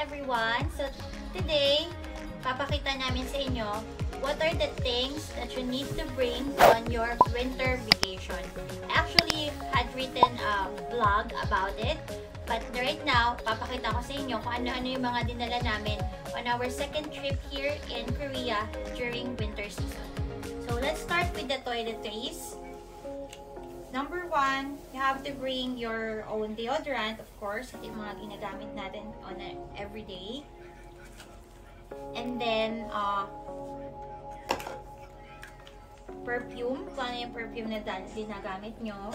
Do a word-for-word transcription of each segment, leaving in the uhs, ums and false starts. everyone! So today, papakita namin sa inyo what are the things that you need to bring on your winter vacation. I actually had written a vlog about it, but right now, papakita ko sa inyo kung ano-ano yung mga dinala namin on our second trip here in Korea during winter season. So let's start with the toiletries. Number one, you have to bring your own deodorant, of course. Ito yung mga ginagamit natin on a, every day. And then, uh, perfume. Kung ano yung perfume na ginagamit nyo.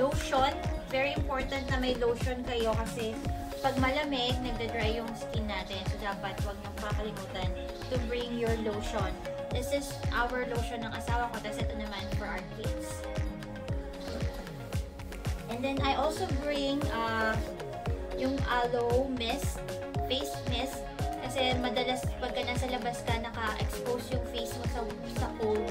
Lotion. Very important na may lotion kayo kasi pag malamig, nagda-dry yung skin natin. So, dapat huwag niyong kakalimutan to bring your lotion. This is our lotion ng asawa ko, tapos ito naman for our kids. And then I also bring uh, yung aloe mist, face mist. Kasi madalas pagka nasa labas ka, naka-expose yung face mo sa, sa cold.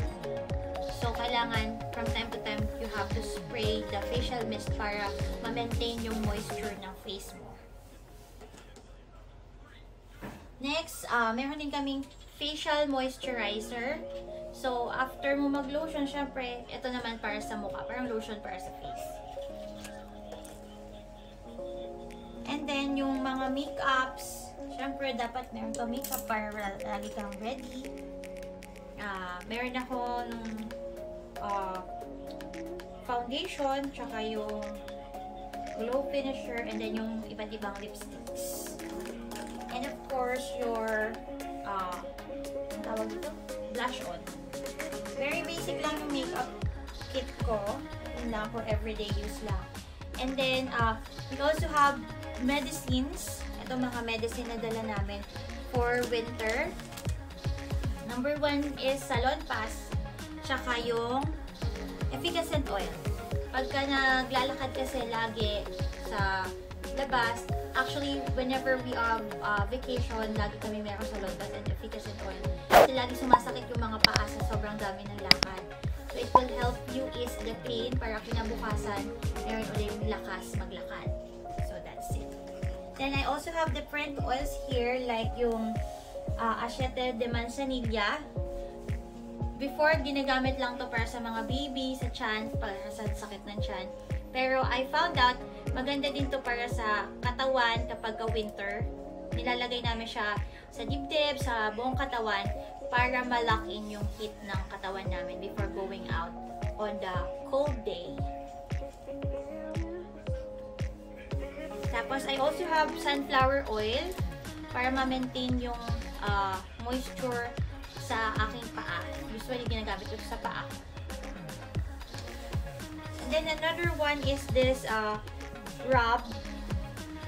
So kailangan from time to time, you have to spray the facial mist para ma-maintain yung moisture ng face mo. Next, uh, meron din kaming facial moisturizer. So, after mo mag-lotion, syempre, ito naman para sa mukha. Parang lotion para sa face. And then, yung mga makeups, syempre, dapat meron ka makeup para lagi kang ready. Uh, meron ako nung uh, foundation, tsaka yung glow finisher, and then yung iba't ibang lipsticks. And of course, your uh, blush on. Very basic lang yung makeup kit ko. Yun lang, for everyday use lang. And then, uh, we also have medicines. Ito mga medicine na dala namin for winter. Number one is Salon Pass. Tsaka yung efficacent oil. Pagka naglalakad kasi lagi sa labas, actually, whenever we are uh, vacation, lagi kami meron sa Salon Pass and efficacent oil. Kasi lagi sumasakit yung mga paa sa sobrang dami ng lakad. So, it will help you ease the pain para kinabukasan, meron ulit lakas maglakad. So, that's it. Then, I also have different oils here like yung uh, Aceite de Manzanilla. Before, ginagamit lang to para sa mga baby, sa tiyan, para sa sakit ng tiyan. Pero I found out, maganda din to para sa katawan kapag winter. Nilalagay namin siya sa dibdib, sa buong katawan para ma-lock in yung heat ng katawan namin before going out on the cold day. Tapos I also have sunflower oil para ma-maintain yung uh, moisture sa aking paa. Usually ginagamit ito sa paa. Then another one is this uh, rub.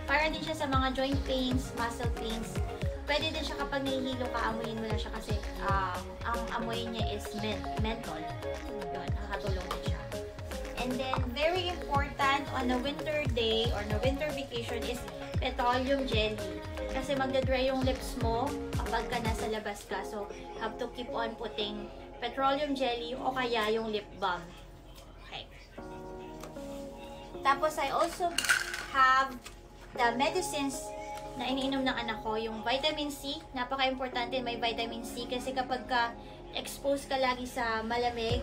Para din siya sa mga joint pains, muscle pains. Pwede din siya kapag nahihilo ka, amuyin mo lang siya kasi um, ang amoy niya is mint, menthol. Yun, nakakatulong din siya. And then very important on a winter day or on a winter vacation is petroleum jelly. Kasi magda-dry yung lips mo kapag ka nasa labas ka. So have to keep on putting petroleum jelly o kaya yung lip balm. Tapos, I also have the medicines na iniinom ng anak ko. Yung vitamin C, napaka-importante may vitamin C kasi kapag ka-expose ka lagi sa malamig,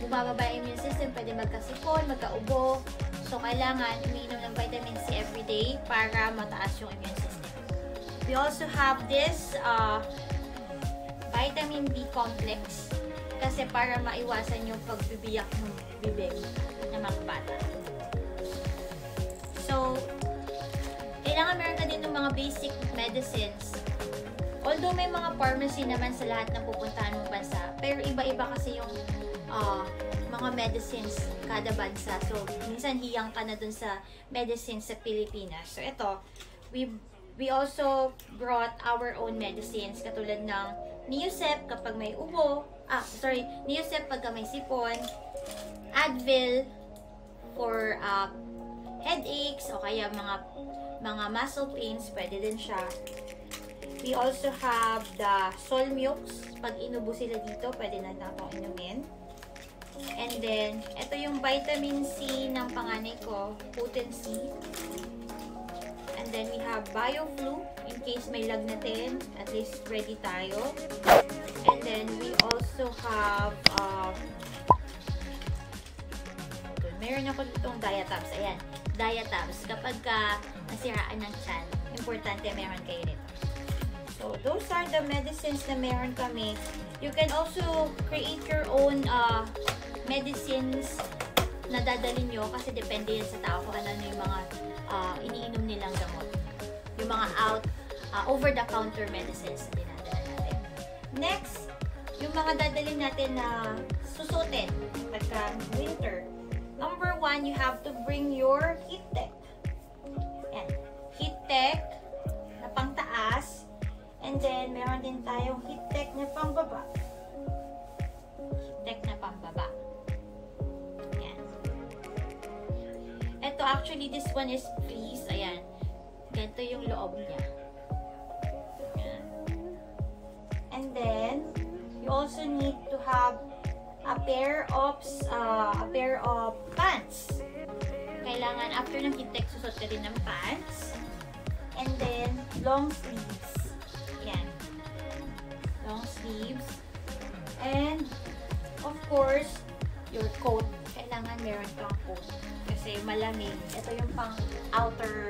bumababa yung immune system, pwede magkasipon, magkaubo. So, kailangan umiinom ng vitamin C everyday para mataas yung immune system. We also have this uh, vitamin B complex kasi para maiwasan yung pagbibiyak ng bibig ng mga bata. So, kailangan meron ka din ng mga basic medicines. Although may mga pharmacy naman sa lahat ng pupuntahan mong bansa, pero iba-iba kasi yung uh, mga medicines kada bansa. So, minsan hiyang ka na dun sa medicines sa Pilipinas. So, ito, we, we also brought our own medicines, katulad ng Neosep kapag may ubo, ah, sorry, Neosep pagka may sipon, Advil for uh, headaches o kaya mga mga muscle pains, pwede din siya. We also have the Solmux. Pag inubo sila dito, pwede na natin inumin. And then, ito yung vitamin C ng panganay ko, Potency. And And then we have BioFlu in case may lag natin. At least ready tayo. And then we also have uh, okay, meron ako itong Diatabs. Ayan, Diatabs. Kapag ka nasiraan ng tiyan, importante meron kayo dito. So those are the medicines na meron kami. You can also create your own uh, medicines na dadalhin nyo kasi depende yan sa tao kung ano yung mga uh, iniinom nilang gamot. Yung mga out, uh, over-the-counter medicines na dinadala natin. Next, yung mga dadalhin natin na susutin pagka winter. Number one, you have to bring your heat tech. Ayan. Heat tech na pang taas. And then, meron din tayong heat tech na pang baba. Heat tech na pang baba. So actually, this one is fleece. Ayan. Ganito yung loob niya. Ayan. And then, you also need to have a pair of uh, a pair of pants. Kailangan after ng heat-tech, susot ka din ng pants. And then, long sleeves. Ayan. Long sleeves. And, of course, your coat. Kailangan meron kang coat. Kasi malamig. Ito yung pang outer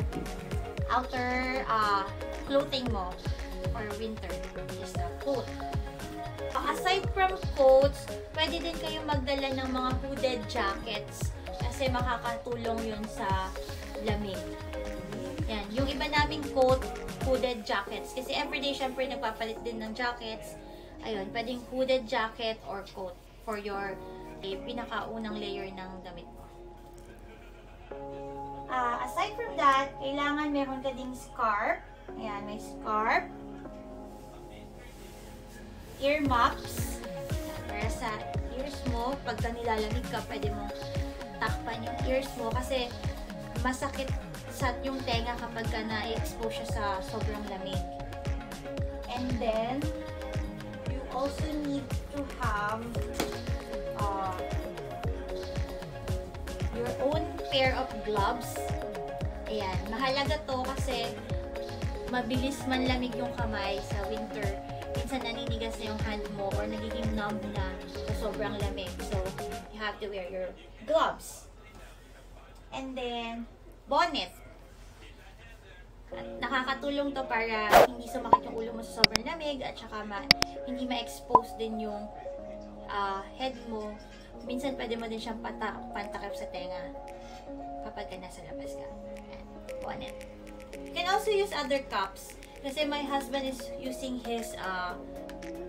outer uh, clothing mo for winter. Just a coat. Uh, aside from coats, pwede din kayong magdala ng mga hooded jackets kasi makakatulong yun sa lamig. Yan. Yung iba naming coat, hooded jackets. Kasi everyday, syempre, nagpapalit din ng jackets. Ayun, pwedeng hooded jacket or coat for your eh, pinakaunang layer ng damit mo. Uh, aside from that, kailangan meron ka ding scarf. Ayan, may scarf. Earmuffs. Para sa ears mo, pagka nilalamig ka, pwede mong takpan yung ears mo kasi masakit sa yung tenga kapag ka na-expose siya sa sobrang lamig. And then, you also need to have uh, your own pair of gloves. Ayan. Mahalaga to kasi mabilis man lamig yung kamay sa winter. Minsan naninigas na yung hand mo or nagiging numb na sa sobrang lamig. So, you have to wear your gloves. And then, bonnet. At nakakatulong to para hindi sumakit yung ulo mo sa sobrang lamig at saka ma hindi ma-expose din yung uh, head mo. Minsan pwede mo din siyang pata pantakip sa tenga kapag ka nasa labas ka. Bonnet. You can also use other cups. Kasi my husband is using his uh,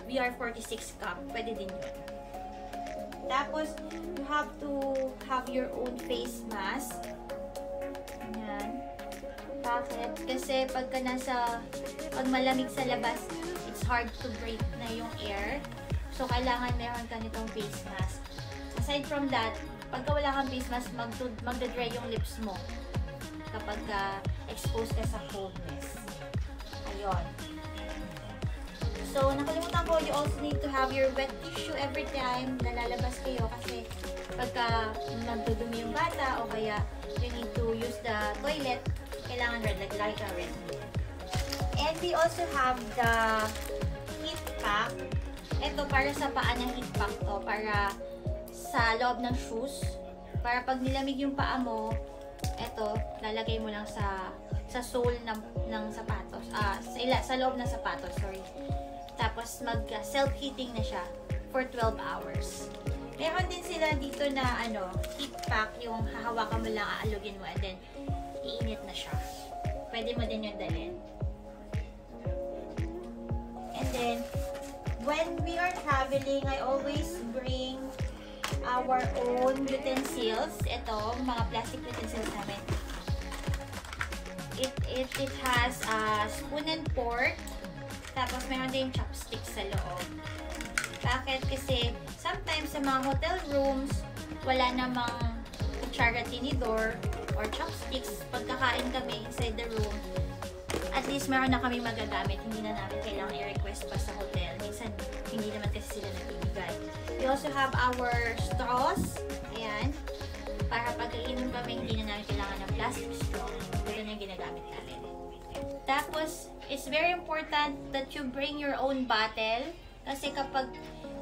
V R forty-six cup. Pwede din yun. Tapos, you have to have your own face mask. Ayan. Bakit? Kasi pagka nasa, pag malamig sa labas, it's hard to breathe na yung air. So, kailangan meron ka nitong face mask. Aside from that, pagka wala kang face mask, magda-dry yung lips mo kapag uh, exposed ka sa coldness. Ayun. So, nakalimutan ko, you also need to have your wet tissue every time na lalabas kayo kasi pagka nagdudumi yung bata o kaya you need to use the toilet, kailangan red, like, like a red. And we also have the heat pack. Ito, para sa paa ng heat pack to, para sa loob ng shoes para pag nilamig yung paa mo, eto lalagay mo lang sa sa sole ng ng sapatos, ah sa, ila, sa loob ng sapatos, sorry. Tapos mag uh, self heating na siya for twelve hours. Meron din sila dito na ano, heat pack, yung hahawakan mo lang, aalugin mo and then iinit na siya. Pwede mo din yung dalhin. And then when we are traveling, I always bring our own utensils. Ito, mga plastic utensils namin. It, it, it has a uh, spoon and fork. Tapos, meron din chopstick sa loob. Bakit? Kasi, sometimes sa mga hotel rooms, wala namang kutsara, tinidor or chopsticks. Pagkakain kami inside the room, at least meron na kami magagamit. Hindi na namin kailangan i-request pa sa hotel. Minsan, hindi naman kasi sila nagbibigay. We also have our straws. Ayan. Para pagkainom kami, hindi na namin kailangan ng plastic straw. Ito na yung ginagamit namin. Tapos, it's very important that you bring your own bottle. Kasi kapag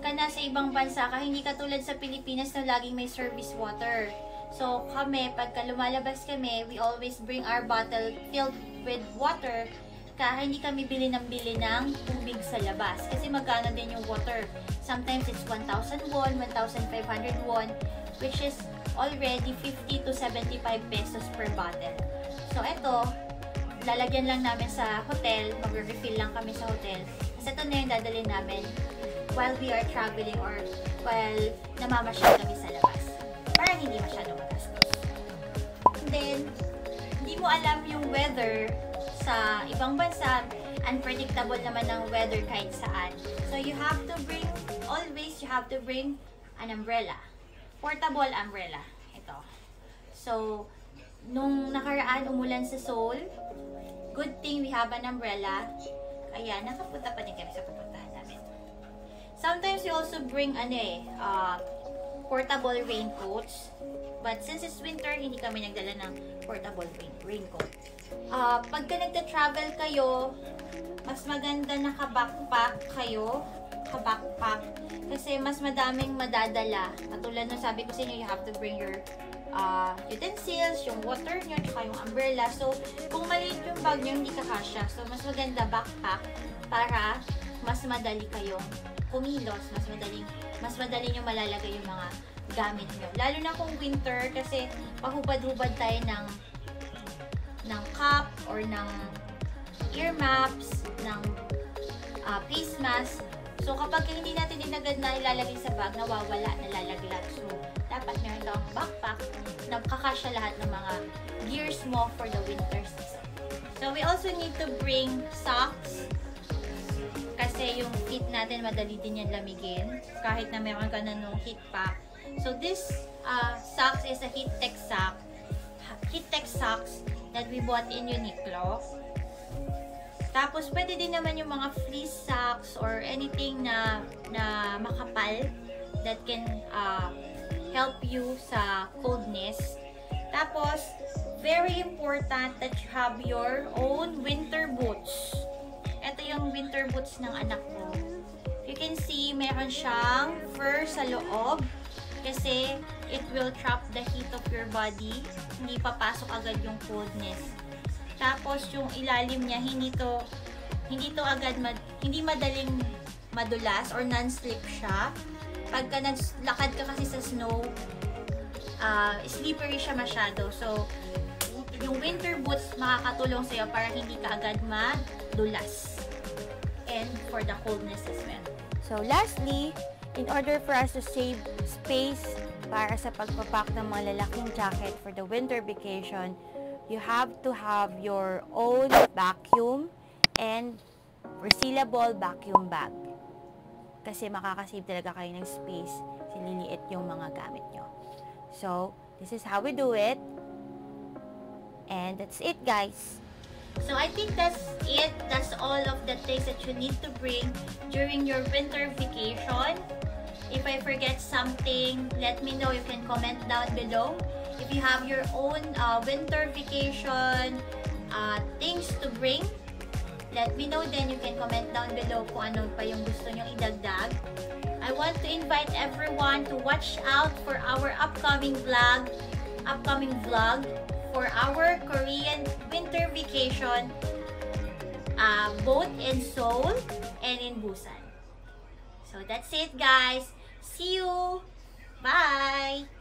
ka nasa ibang bansa ka, hindi katulad sa Pilipinas na laging may service water. So, kami, pagka lumalabas kami, we always bring our bottle filled with water. Kaya hindi kami bili ng bili ng tubig sa labas. Kasi magkano din yung water. Sometimes it's one thousand won, one thousand five hundred won, which is already fifty to seventy-five pesos per bottle. So, eto, lalagyan lang namin sa hotel. Mag-refill lang kami sa hotel. Kasi ito na yung dadalhin namin while we are traveling or while namamasyal kami sa labas. Para hindi masyado magastos. And then, hindi mo alam yung weather sa ibang bansa, unpredictable naman ang weather kahit saan. So you have to bring, always you have to bring an umbrella. Portable umbrella. Ito. So, nung nakaraan umulan sa Seoul, good thing we have an umbrella. Ayan, nakapunta pa din kami sa pupuntahan namin. Sometimes you also bring ano eh, uh, portable raincoats. But since it's winter, hindi kami nagdala ng portable rain raincoat. Uh, pagka nagta-travel kayo, mas maganda na ka-backpack kayo, ka-backpack, kasi mas madaming madadala. Katulad nung sabi ko sa inyo, you have to bring your uh, utensils, yung water nyo, tsaka yung umbrella. So, kung maliit yung bag nyo, hindi kakasya. So, mas maganda backpack para mas madali kayong kumilos, mas madali, mas madali nyo malalagay yung mga gamit nyo. Lalo na kung winter, kasi pahubad-hubad tayo ng ng cup or ng ear maps, ng uh, face mask. So, kapag hindi natin dinagad na ilalagay sa bag, nawawala, nalalaglag. So, dapat meron daw ang backpack na kakasya lahat ng mga gears mo for the winter season. So, we also need to bring socks kasi yung heat natin madali din yan lamigin kahit na meron ka na nung heat pack. So, this uh, socks is a heat tech sock. Heat tech socks that we bought in Uniqlo. Tapos, pwede din naman yung mga fleece socks or anything na, na makapal that can uh, help you sa coldness. Tapos, very important that you have your own winter boots. Ito yung winter boots ng anak ko. You can see, meron siyang fur sa loob kasi it will trap the heat of your body. Hindi papasok agad yung coldness. Tapos yung ilalim niya hindi to hindi to agad mad, hindi madaling madulas or non-slip siya. Pagka naglakad ka kasi sa snow, uh, slippery siya masyado. So yung winter boots makakatulong sa iyo para hindi ka agad madulas. And for the coldness as well. So lastly, in order for us to save space para sa pagpapak ng mga lalaking jacket for the winter vacation, you have to have your own vacuum and resealable vacuum bag. Kasi makakasave talaga kayo ng space, siniliit yung mga gamit nyo. So, this is how we do it. And that's it, guys. So, I think that's it. That's all of the things that you need to bring during your winter vacation. If I forget something, let me know. You can comment down below. If you have your own uh, winter vacation uh, things to bring, let me know. Then you can comment down below kung ano pa yung gusto nyong idagdag. I want to invite everyone to watch out for our upcoming vlog, upcoming vlog for our Korean winter vacation, uh, both in Seoul and in Busan. So that's it, guys. See you. Bye.